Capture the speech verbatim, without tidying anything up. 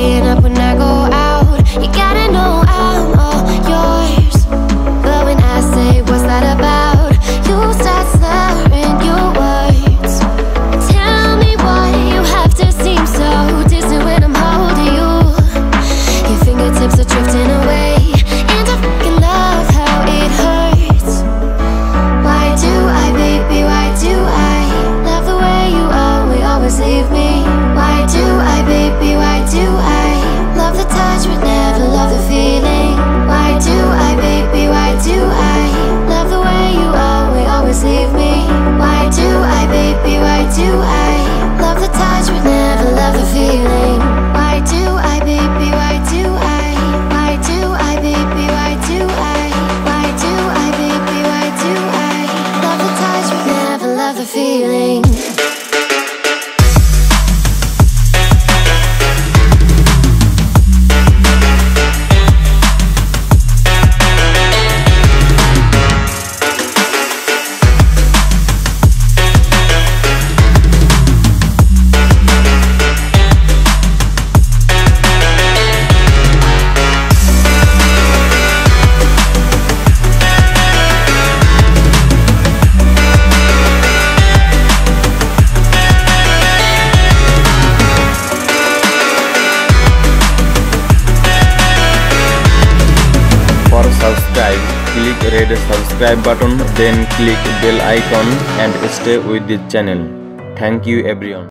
staying up when I go out. You gotta know I'm all yours. But when I say what's that about, you start slurring your words. Tell me why you have to seem so distant when I'm holding you. Your fingertips are drifting away, and I fucking love how it hurts. Why do I, baby, why do I love the way you are, we always leave me? Why do I, baby, why do I love the touch but never love the feeling? Why do I, baby, why do I love the way you always, always leave me? Why do I, baby, why do I love the touch but never love the feeling? Why do I, baby, why do I? Why do I, baby, why do I? Why do I, baby, why do I love the touch but never love the feeling? Click red subscribe button, then click bell icon and stay with this channel. Thank you everyone.